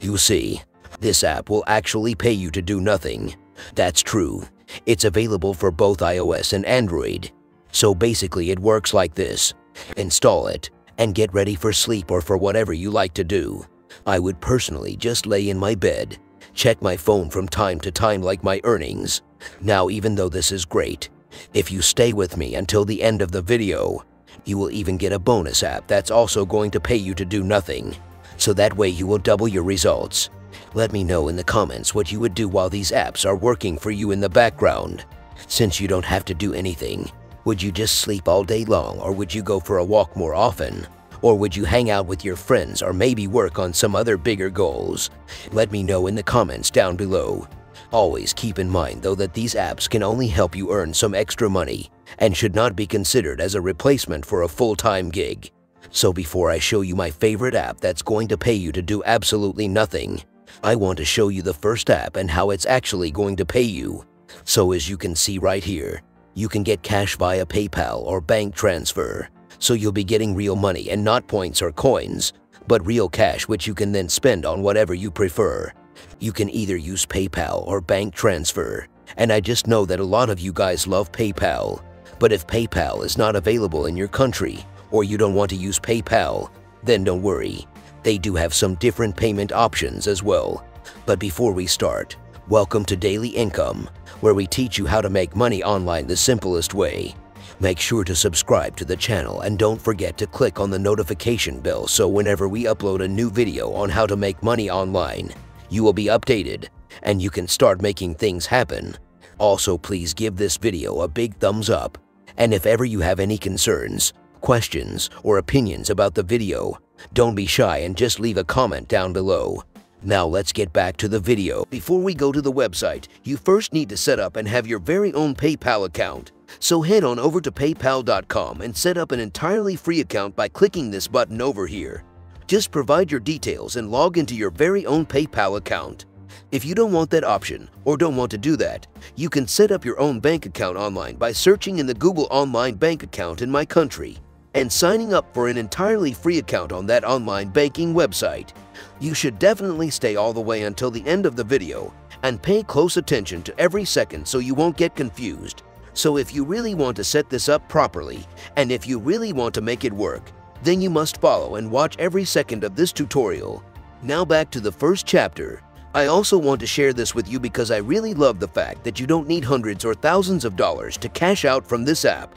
You see, this app will actually pay you to do nothing. That's true. It's available for both iOS and Android. So basically it works like this. Install it and get ready for sleep or for whatever you like to do. I would personally just lay in my bed, check my phone from time to time like my earnings. Now, even though this is great, if you stay with me until the end of the video, you will even get a bonus app that's also going to pay you to do nothing. So that way you will double your results. Let me know in the comments what you would do while these apps are working for you in the background. Since you don't have to do anything, would you just sleep all day long, or would you go for a walk more often? Or would you hang out with your friends, or maybe work on some other bigger goals? Let me know in the comments down below. Always keep in mind though that these apps can only help you earn some extra money and should not be considered as a replacement for a full-time gig. So before I show you my favorite app that's going to pay you to do absolutely nothing, I want to show you the first app and how it's actually going to pay you. So as you can see right here, you can get cash via PayPal or bank transfer. So you'll be getting real money and not points or coins, but real cash which you can then spend on whatever you prefer. You can either use PayPal or bank transfer. And I just know that a lot of you guys love PayPal. But if PayPal is not available in your country, or you don't want to use PayPal, then don't worry. They do have some different payment options as well. But before we start, welcome to Daily Income, where we teach you how to make money online the simplest way. Make sure to subscribe to the channel and don't forget to click on the notification bell so whenever we upload a new video on how to make money online, you will be updated and you can start making things happen. Also, please give this video a big thumbs up. And if ever you have any concerns, questions, or opinions about the video, don't be shy and just leave a comment down below. Now let's get back to the video. Before we go to the website, you first need to set up and have your very own PayPal account. So head on over to paypal.com and set up an entirely free account by clicking this button over here. Just provide your details and log into your very own PayPal account. If you don't want that option or don't want to do that, you can set up your own bank account online by searching in the Google Online Bank Account in my country and signing up for an entirely free account on that online banking website. You should definitely stay all the way until the end of the video and pay close attention to every second so you won't get confused. So if you really want to set this up properly and if you really want to make it work, then you must follow and watch every second of this tutorial. Now back to the first chapter. I also want to share this with you because I really love the fact that you don't need hundreds or thousands of dollars to cash out from this app.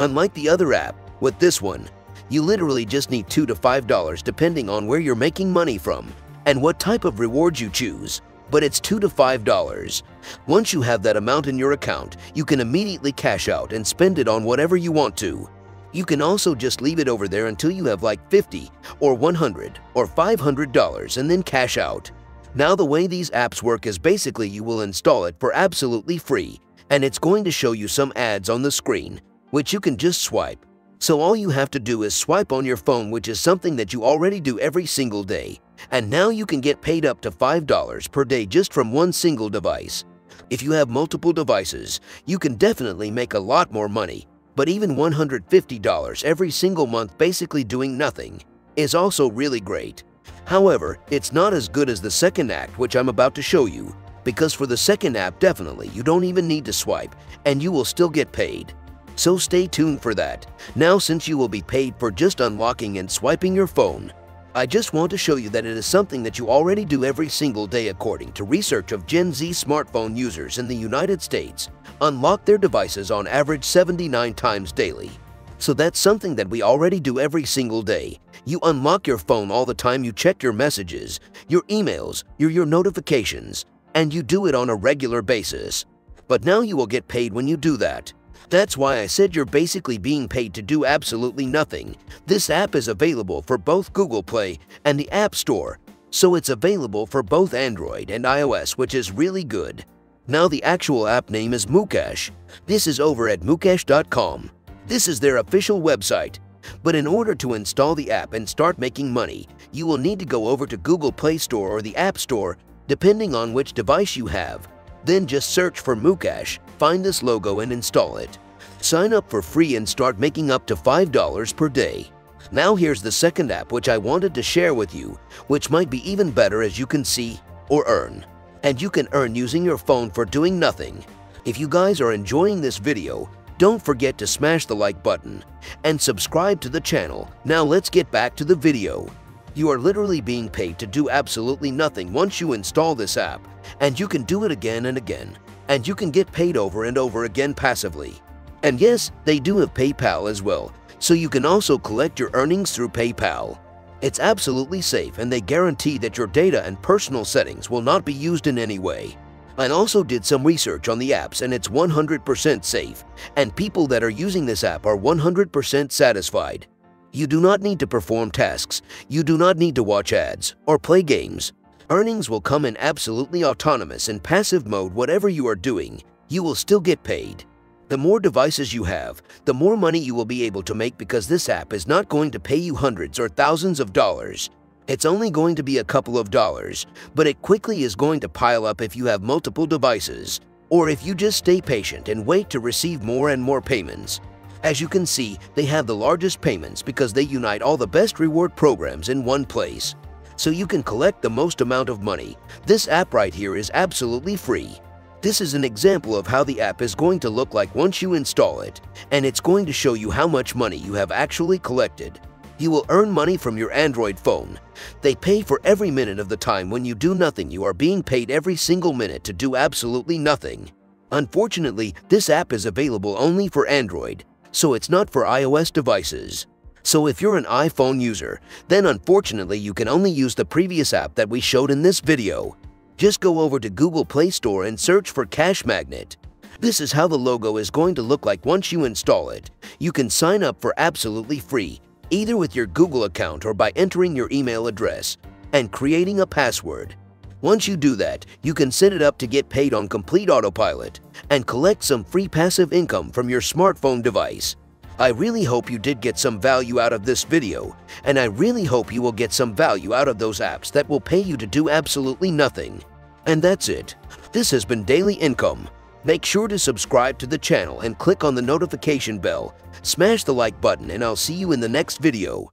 Unlike the other app, with this one, you literally just need $2 to $5 depending on where you're making money from and what type of rewards you choose, but it's $2 to $5. Once you have that amount in your account, you can immediately cash out and spend it on whatever you want to. You can also just leave it over there until you have like $50 or $100 or $500 and then cash out. Now the way these apps work is basically you will install it for absolutely free and it's going to show you some ads on the screen, which you can just swipe. So all you have to do is swipe on your phone, which is something that you already do every single day. And now you can get paid up to $5 per day just from one single device. If you have multiple devices, you can definitely make a lot more money. But even $150 every single month basically doing nothing is also really great. However, it's not as good as the second app, which I'm about to show you, because for the second app definitely you don't even need to swipe and you will still get paid. So stay tuned for that. Now, since you will be paid for just unlocking and swiping your phone, I just want to show you that it is something that you already do every single day according to research of Gen Z smartphone users in the United States. Unlock their devices on average 79 times daily. So that's something that we already do every single day. You unlock your phone all the time, you check your messages, your emails, your notifications, and you do it on a regular basis. But now you will get paid when you do that. That's why I said you're basically being paid to do absolutely nothing. This app is available for both Google Play and the App Store, so it's available for both Android and iOS, which is really good. Now the actual app name is Moocash. This is over at moocash.com. This is their official website. But in order to install the app and start making money, you will need to go over to Google Play Store or the App Store, depending on which device you have. Then just search for Moocash, find this logo and install it. Sign up for free and start making up to $5 per day. Now here's the second app which I wanted to share with you, which might be even better, as you can see, or earn. And you can earn using your phone for doing nothing. If you guys are enjoying this video, don't forget to smash the like button and subscribe to the channel. Now let's get back to the video. You are literally being paid to do absolutely nothing once you install this app, and you can do it again and again, and you can get paid over and over again passively. And yes, they do have PayPal as well, so you can also collect your earnings through PayPal. It's absolutely safe, and they guarantee that your data and personal settings will not be used in any way. I also did some research on the apps, and it's 100% safe, and people that are using this app are 100% satisfied. You do not need to perform tasks, you do not need to watch ads, or play games. Earnings will come in absolutely autonomous and passive mode. Whatever you are doing, you will still get paid. The more devices you have, the more money you will be able to make, because this app is not going to pay you hundreds or thousands of dollars. It's only going to be a couple of dollars, but it quickly is going to pile up if you have multiple devices, or if you just stay patient and wait to receive more and more payments. As you can see, they have the largest payments because they unite all the best reward programs in one place. So you can collect the most amount of money. This app right here is absolutely free. This is an example of how the app is going to look like once you install it, and it's going to show you how much money you have actually collected. You will earn money from your Android phone. They pay for every minute of the time when you do nothing. You are being paid every single minute to do absolutely nothing. Unfortunately, this app is available only for Android, so it's not for iOS devices. So if you're an iPhone user, then unfortunately you can only use the previous app that we showed in this video. Just go over to Google Play Store and search for Cash Magnet. This is how the logo is going to look like once you install it. You can sign up for absolutely free, either with your Google account or by entering your email address and creating a password. Once you do that, you can set it up to get paid on complete autopilot and collect some free passive income from your smartphone device. I really hope you did get some value out of this video, and I really hope you will get some value out of those apps that will pay you to do absolutely nothing. And that's it. This has been Daily Income. Make sure to subscribe to the channel and click on the notification bell. Smash the like button, and I'll see you in the next video.